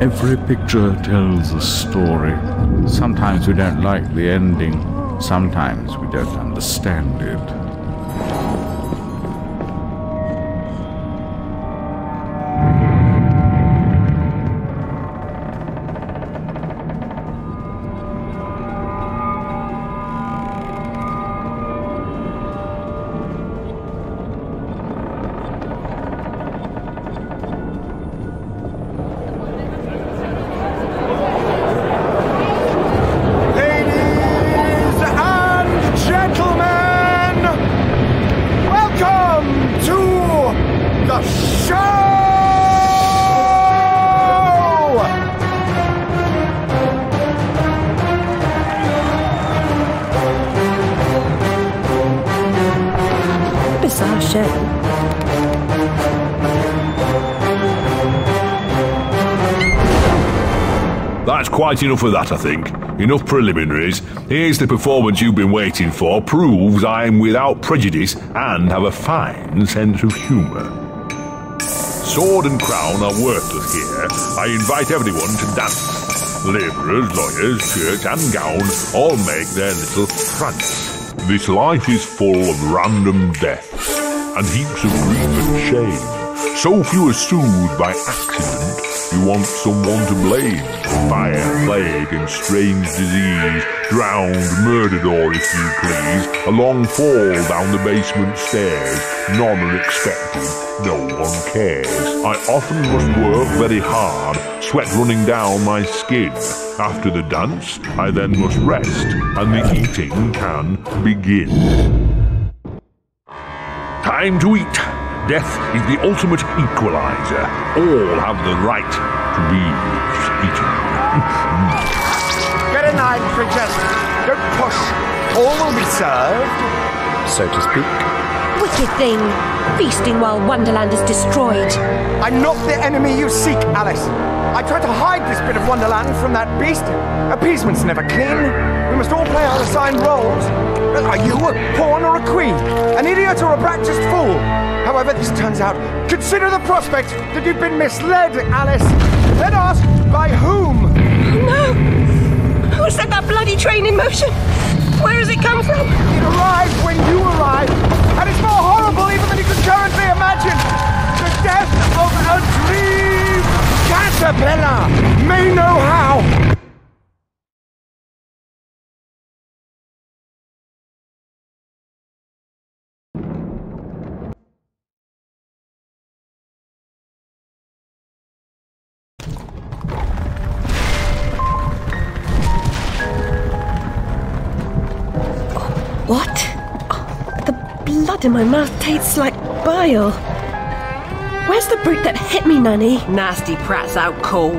Every picture tells a story. Sometimes we don't like the ending. Sometimes we don't understand it. That's quite enough of that, I think. Enough preliminaries. Here's the performance you've been waiting for. Proves I'm without prejudice and have a fine sense of humour. Sword and crown are worthless here. I invite everyone to dance. Labourers, lawyers, shirt and gown all make their little prance. This life is full of random deaths and heaps of grief and shame. So few are soothed by accident. You want someone to blame. Fire, plague and strange disease, drowned, murdered, or if you please, a long fall down the basement stairs. None are expected, no one cares. I often must work very hard, sweat running down my skin. After the dance, I then must rest, and the eating can begin. Time to eat. Death is the ultimate equalizer. All have the right to be eaten. Get a knife, Princess. Don't push. All will be served, so to speak. Wicked thing. Feasting while Wonderland is destroyed. I'm not the enemy you seek, Alice. I tried to hide this bit of Wonderland from that beast. Appeasement's never clean. We must all play our assigned roles. Are you a pawn or a queen? An idiot or a practiced fool? However this turns out, consider the prospect that you've been misled, Alice. Then ask, by whom? No! Who set that bloody train in motion? Where has it come from? It arrived when you arrived, and it's more horrible even than you could currently imagine. The death of a dream! Caterpillar may know how! In my mouth tastes like bile. Where's the brute that hit me, Nanny? Nasty prat's out cold.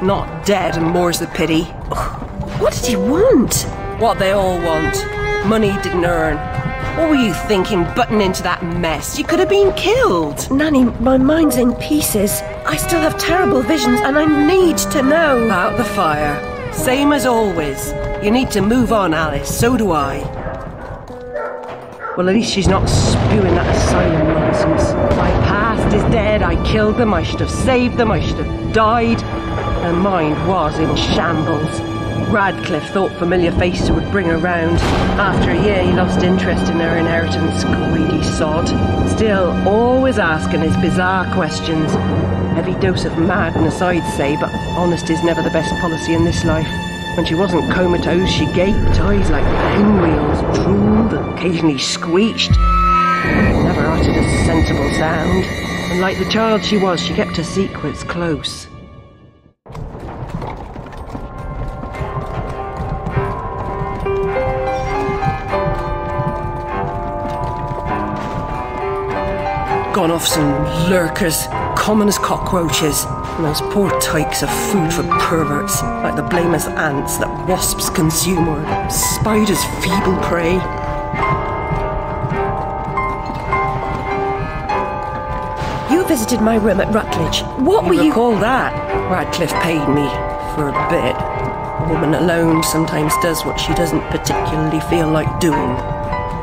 Not dead, and more's the pity. What did he want? What they all want. Money didn't earn. What were you thinking, butting into that mess? You could have been killed. Nanny, my mind's in pieces. I still have terrible visions, and I need to know. About the fire. Same as always. You need to move on, Alice. So do I. Well, at least she's not spewing that asylum nonsense. My past is dead, I killed them, I should have saved them, I should have died. Her mind was in shambles. Radcliffe thought familiar faces would bring her round. After a year, he lost interest in her inheritance, greedy sod. Still, always asking his bizarre questions. Heavy dose of madness, I'd say, but honesty's never the best policy in this life. When she wasn't comatose, she gaped, eyes like pinwheels, drooled, occasionally screeched. Never uttered a sensible sound. And like the child she was, she kept her secrets close. Gone off some lurkers, common as cockroaches. And those poor tykes are food for perverts, like the blameless ants that wasps consume or spiders' feeble prey. You've visited my room at Rutledge. What were you... recall that? Radcliffe paid me for a bit. A woman alone sometimes does what she doesn't particularly feel like doing,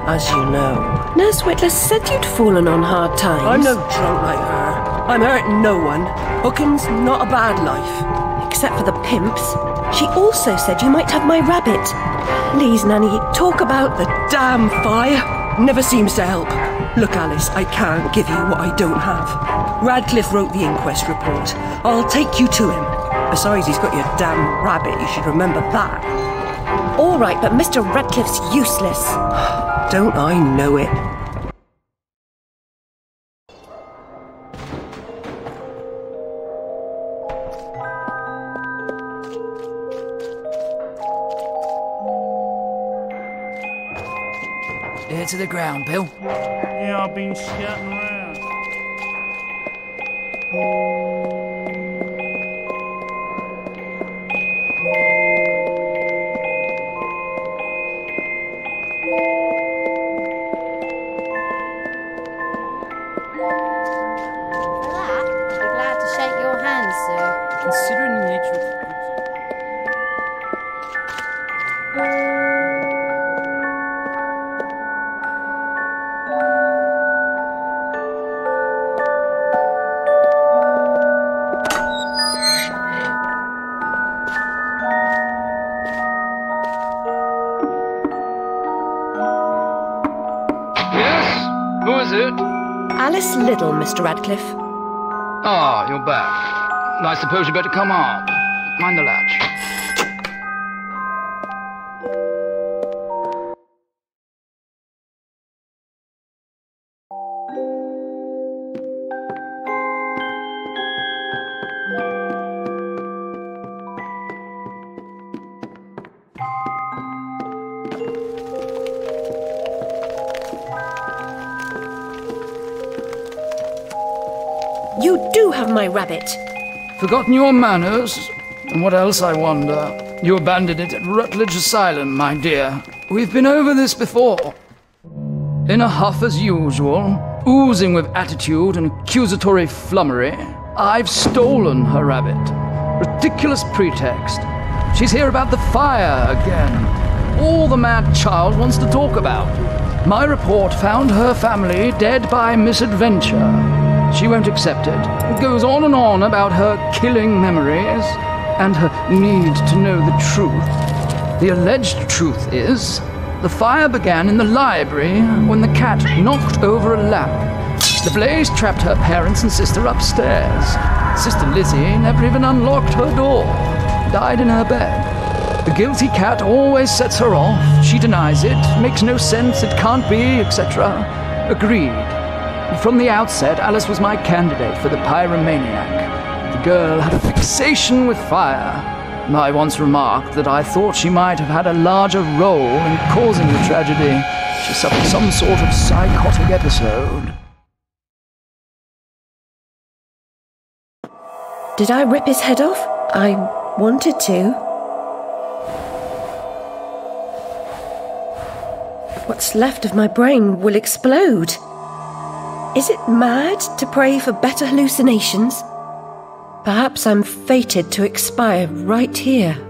as you know. Nurse Whitler said you'd fallen on hard times. I'm no drunk like her. I'm hurting no one. Hooking's not a bad life. Except for the pimps. She also said you might have my rabbit. Please, Nanny, talk about the damn fire. Never seems to help. Look, Alice, I can't give you what I don't have. Radcliffe wrote the inquest report. I'll take you to him. Besides, he's got your damn rabbit. You should remember that. All right, but Mr. Radcliffe's useless. Don't I know it? Ear to the ground, Bill. Yeah, I've been shouting around. For that, you're glad to shake your hand, sir. Considering the nature of... Alice Little, Mr. Radcliffe. Ah, you're back. I suppose you'd better come on. Mind the latch. You do have my rabbit. Forgotten your manners? And what else, I wonder? You abandoned it at Rutledge Asylum, my dear. We've been over this before. In a huff as usual, oozing with attitude and accusatory flummery, I've stolen her rabbit. Ridiculous pretext. She's here about the fire again. All the mad child wants to talk about. My report found her family dead by misadventure. She won't accept it. It goes on and on about her killing memories and her need to know the truth. The alleged truth is, the fire began in the library when the cat knocked over a lamp. The blaze trapped her parents and sister upstairs. Sister Lizzie never even unlocked her door. Died in her bed. The guilty cat always sets her off. She denies it. Makes no sense. It can't be, etc. Agreed. From the outset, Alice was my candidate for the pyromaniac. The girl had a fixation with fire. I once remarked that I thought she might have had a larger role in causing the tragedy. She suffered some sort of psychotic episode. Did I rip his head off? I wanted to. What's left of my brain will explode. Is it mad to pray for better hallucinations? Perhaps I'm fated to expire right here.